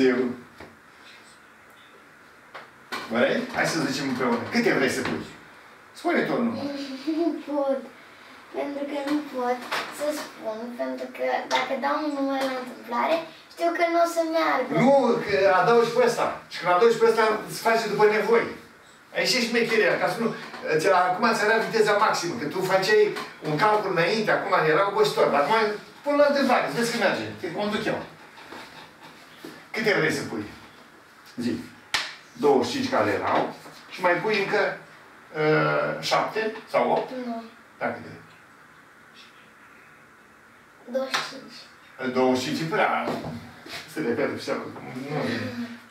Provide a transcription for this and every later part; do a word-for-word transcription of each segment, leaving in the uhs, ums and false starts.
târziu. Vrei? Hai să zicem împreună. Câte vrei să pui? Spune tot numai. Nu pot. Pentru că nu pot să spun. Pentru că dacă dau un număr la întâmplare, știu că nu o să meargă. Nu, că adaugi pe ăsta. Și când adaugi pe ăsta, îți face după nevoie. Aici e șmecheria, ca să nu... Acum ți era viteza maximă, că tu faceai un calcul înainte, acum era obositor. Dar acum pun la întâmplare, îți vezi că merge. Te conduc eu. Câte vrei să pui? Zi. douăzeci și cinci care erau. Și mai pui încă uh, șapte sau opt? Nu. Da, câte? douăzeci și cinci. douăzeci și cinci prea... Se repede, pe seama. Nu.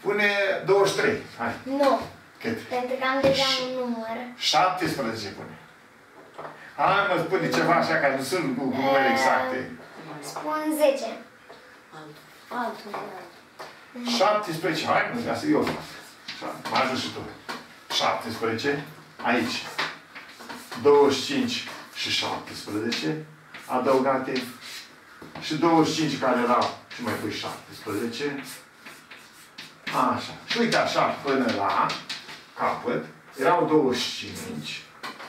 Pune douăzeci și trei. Hai. Nu. Cât? Pentru că am deja un număr. șaptesprezece pune. Hai mă, spune ceva așa, că nu sunt cu numere exacte. Spun zece. Altul. șaptesprezece. Hai mă, ca să eu fac. Mă ajut și tu. șaptesprezece. Aici. douăzeci și cinci și șaptesprezece. Adăugate. Și douăzeci și cinci care erau. Și mai pui șaptesprezece. Așa. Și uite așa, până la capăt, erau douăzeci și cinci.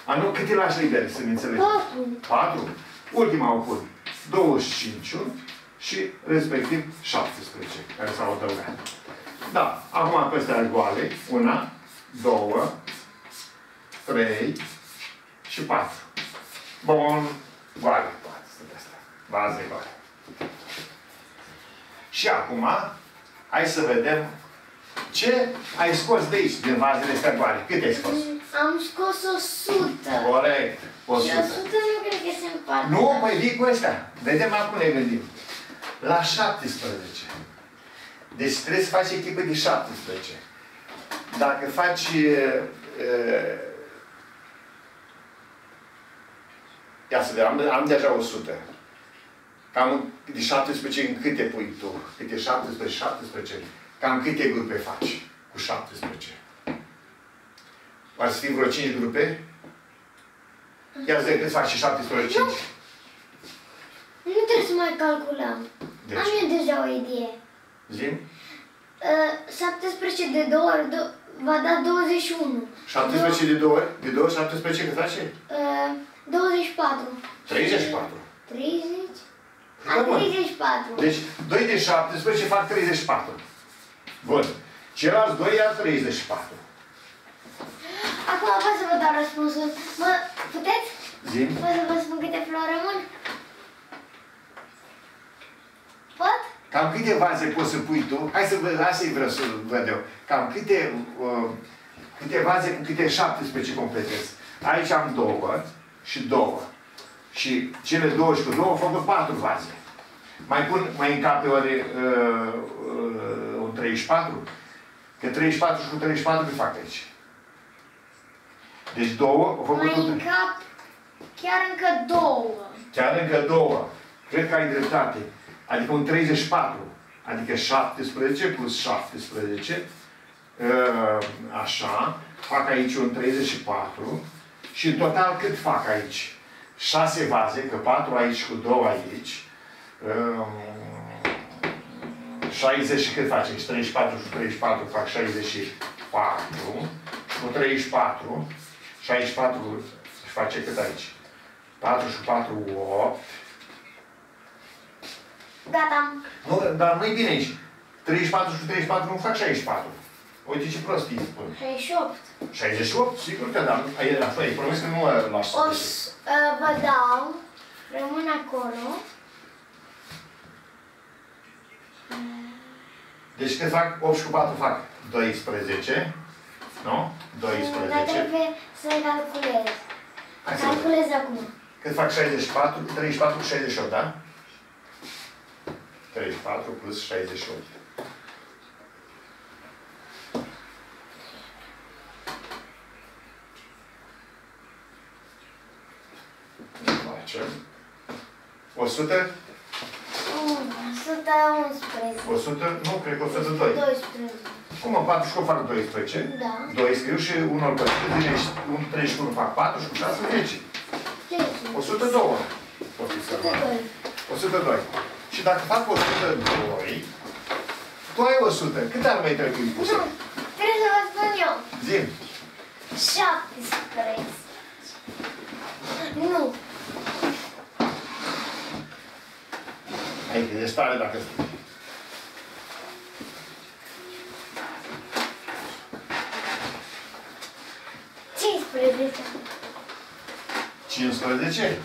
A, nu, cât îi lași liber, să-mi înțelegi? patru. patru. Ultima o pun. douăzeci și cinci și respectiv șaptesprezece, care s-au adăugat. Da, acum pe astea goale, una, două, trei și patru. Bun, goale, patru sunt astea. Baze goale. Și acum, hai să vedem ce ai scos de aici, din vazele astea goale. Cât ai scos? Am scos o sută. Corect. o sută. Și o sută nu cred că se împarte. Nu, păi vii cu astea. Vedem acum ne gândim. La șaptesprezece. Deci trebuie să faci echipă de șaptesprezece. Dacă faci... Uh, ia să vedem, am, am deja o sută. Cam de șaptesprezece în câte pui tu? Câte șaptesprezece, șaptesprezece. Cam câte grupe faci cu șaptesprezece? Ar fi vreo cinci grupe? Ia să cât faci și șaptesprezece, cinci. Nu. Nu trebuie să mai calculăm. Deci. Am eu deja o idee. Zim? Uh, șaptesprezece de două ori do va da douăzeci și unu. șaptesprezece de două ori? De două ori șaptesprezece cât face? Uh, douăzeci și patru. treizeci și patru. treizeci? Am treizeci și patru. Deci doi de șaptesprezece fac treizeci și patru. Bun. Ceilalți doi iau treizeci și patru. Acum pot să vă dau răspunsul. Mă, puteți? Zim. Pot să vă spun câte flori rămân? Pot? Cam câte vaze poți să pui tu? Hai să vă lasă-i vreau să văd eu. Cam câte, uh, câte vaze cu câte șaptesprezece completezi. Aici am două și două. Și cele două și cu două fac patru vaze. Mai pun, mai încap pe ori uh, uh, un treizeci și patru. Că treizeci și patru și cu treizeci și patru îi fac aici. Deci două, o fac mai tot... încap chiar încă două. Chiar încă două. Cred că ai dreptate. Adică un treizeci și patru. Adică șaptesprezece plus șaptesprezece. Uh, așa. Fac aici un treizeci și patru. Și în total cât fac aici? șase vaze, că patru aici cu două aici. șaizeci și cât faci? treizeci și patru și treizeci și patru fac șaizeci și patru. Cu treizeci și patru. șaizeci și patru își face cât aici? patru și patru, opt. Gata. Nu, dar nu-i bine aici. treizeci și patru și treizeci și patru nu fac șaizeci și patru. Uite ce prostii spun. șaizeci și opt. șaizeci și opt? Sigur că da. Ai promis că nu mă las. O să vă dau. Rămân acolo. Deci cât fac? opt și cu patru fac doisprezece. Nu? doisprezece. Dar trebuie să calculez. Hai să calculez acum. Cât fac șaizeci și patru? treizeci și patru cu șaizeci și opt, da? treizeci și patru plus șaizeci și opt. o sută? o sută unsprezece. o sută? Nu, cred că o sută doi. doisprezece. Cum, în patru și cu fac doisprezece? Da. doi scriu și unul ori păstrăzi, treizeci și unu fac patru și cu șase, zece. o sută doi. o sută doi. o sută doi. Și dacă fac o sută doi, Tu ai o sută. Cât ar mai trebui pusă? Trebuie să vă spun eu. Zi-mi. șaptesprezece. Nu. Hai, că ești tare dacă spui. cincisprezece. cincisprezece?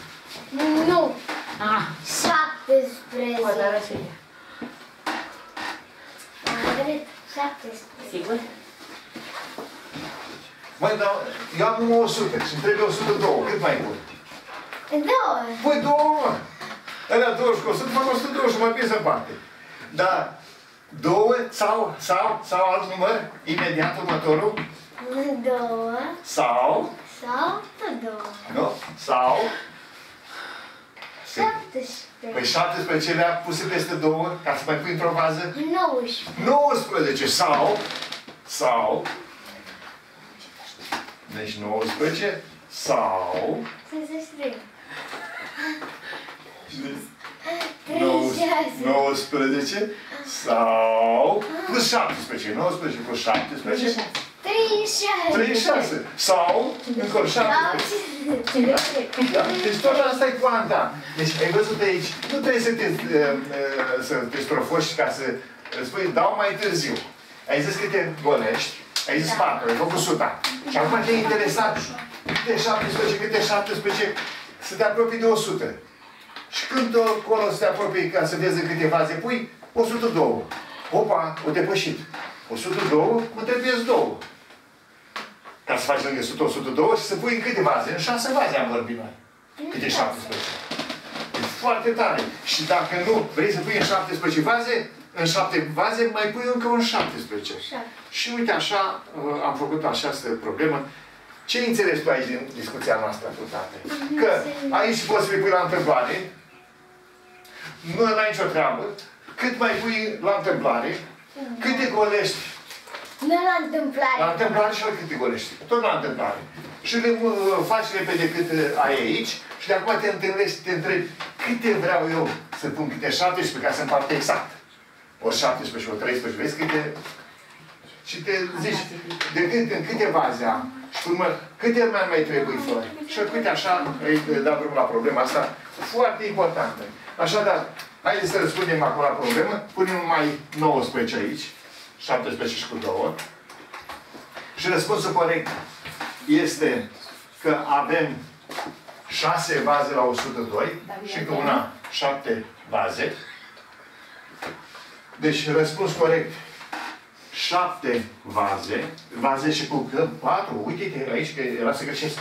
Nu. Ah. șaptesprezece. O, dar așa e. șaptesprezece. Sigur? Măi, dar eu am o sută și îmi trebuie o sută doi. Cât mai mult? două. Păi două, mă. Alea douăzeci cu o sută, fac o sută douăzeci și mă pierd în parte. Dar două sau, sau, sau alt număr, imediat următorul? două. Sau? Sau două. Nu? Sau? șaptesprezece. Păi șaptesprezece le-a puse peste două, ca să mai pui într-o bază? nouăsprezece. nouăsprezece sau? Sau? Deci nouăsprezece sau... treizeci și trei. nouăsprezece sau... Plus șaptesprezece. nouăsprezece plus șaptesprezece. treizeci și șase. treizeci și șase. Sau... Încă șaptesprezece. Da? Deci tot asta e cuanta. Deci ai văzut aici. Nu trebuie să te, să te strofoși ca să spui dau mai târziu. Ai zis că te golești. Ai zis patru, ai făcut suta. Și acum te-ai interesat câte șaptesprezece, câte șaptesprezece, să te apropii de o sută. Și când acolo să te apropii ca să vezi în câte faze pui, o sută doi. Opa, o depășit. o sută doi, mă trebuie două. Ca să faci lângă o sută, o sută doi și să pui în câte faze? În șase faze am vorbit noi. Câte șaptesprezece. E foarte tare. Și dacă nu vrei să pui în șaptesprezece faze, în șapte vaze mai pui încă un șaptesprezece. șapte. Și uite așa am făcut această problemă. Ce înțelegi tu aici din discuția noastră cu tate? Că aici poți să pui la întâmplare, nu ai nicio treabă, cât mai pui la întâmplare, cât te golești. Nu la întâmplare. La întâmplare și la cât te golești. Tot la întâmplare. Și le faci repede cât ai aici și de acum te întâlnești, te întrebi câte vreau eu să pun câte șaptesprezece ca să împarte exact. O șaptesprezece, o treisprezece, vezi câte... Și te zici, de când în câte vaze am, și urmă, câte mai mai trebuie fără. Și câte așa, îi da drumul la problema asta, foarte importantă. Așadar, haideți să răspundem acum la problemă, punem numai nouăsprezece aici, șaptesprezece și cu două. Și răspunsul corect este că avem șase vaze la o sută doi și că una șapte vaze. Deci, răspuns corect, șapte vaze, vaze și cu patru, uite-te aici că era să greșesc.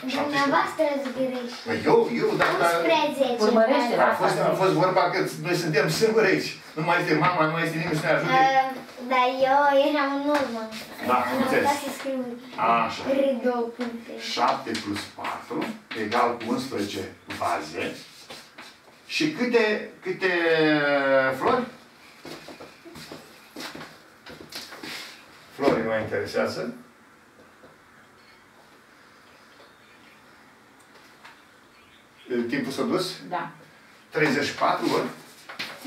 Dumneavoastră îți greșești. Păi eu, eu, dar... unsprezece. A fost vorba că noi suntem singuri aici. Nu mai este mama, nu mai este nimeni să ne ajute. Dar eu eram în urmă. Da, înțeles. Am să scriu șapte plus patru egal cu unsprezece vaze. Și câte, câte flori? Florii mă interesează. Timpul s-a dus? Da. treizeci și patru ori?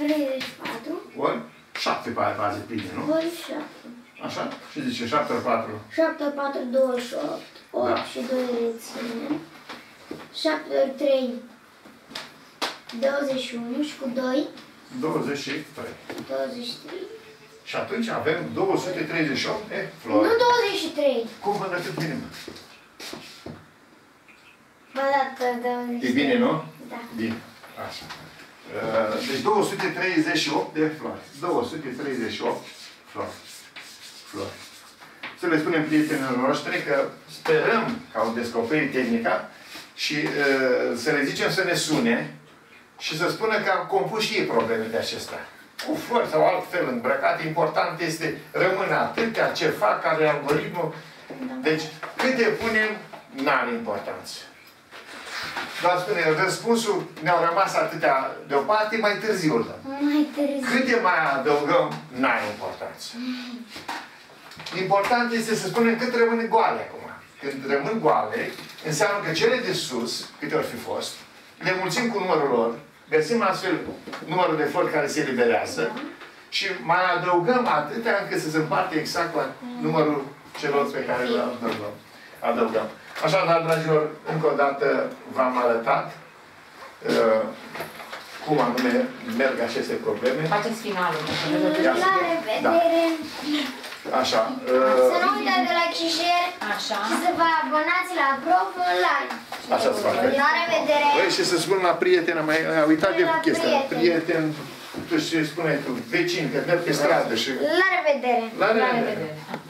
treizeci și patru. Ori? șapte faze pline, nu? Ori șapte. Așa? Și zice șapte ori patru. șapte ori patru, douăzeci și opt. opt da. Și doi reține. șapte ori trei. douăzeci și unu și cu doi? douăzeci și trei. douăzeci și trei. Și atunci avem două sute treizeci și opt. Eh, flori. Nu douăzeci și trei. Cum vă arăt bine, mă? M-a dat douăzeci și trei. E bine, nu? Da. Bine. Așa. Deci două sute treizeci și opt de flori. două sute treizeci și opt flori. Flori. Să le spunem prietenilor noștri că sperăm că au descoperit tehnica și să le zicem să ne sune și să spună că am compus și ei probleme de acestea. Cu flori sau altfel îmbrăcate, important este rămână atâtea ce fac, care algoritmul. Deci, câte punem, n-are importanță. Doar spune, răspunsul ne-au rămas atâtea deoparte, mai târziu îl dăm. Mai târziu. Câte mai adăugăm, n-are importanță. Important este să spunem cât rămân goale acum. Când rămân goale, înseamnă că cele de sus, câte ori fi fost, le mulțim cu numărul lor, găsim astfel numărul de flori care se eliberează și mai adăugăm atâtea încât să se împarte exact la numărul celor pe care le adăugăm. Așadar, dragilor, încă o dată v-am arătat uh, cum anume merg aceste probleme. Faceți finalul. La revedere! Da. Așa. Uh, să nu uitați de like și share. Așa. Și să vă abonați la proful live. Așa să facă. La revedere! Băi, și să spun la prietena, mai uitat de chestia. Prieten, tu și spune tu, vecin, că merg pe stradă și... La revedere! La revedere! La revedere.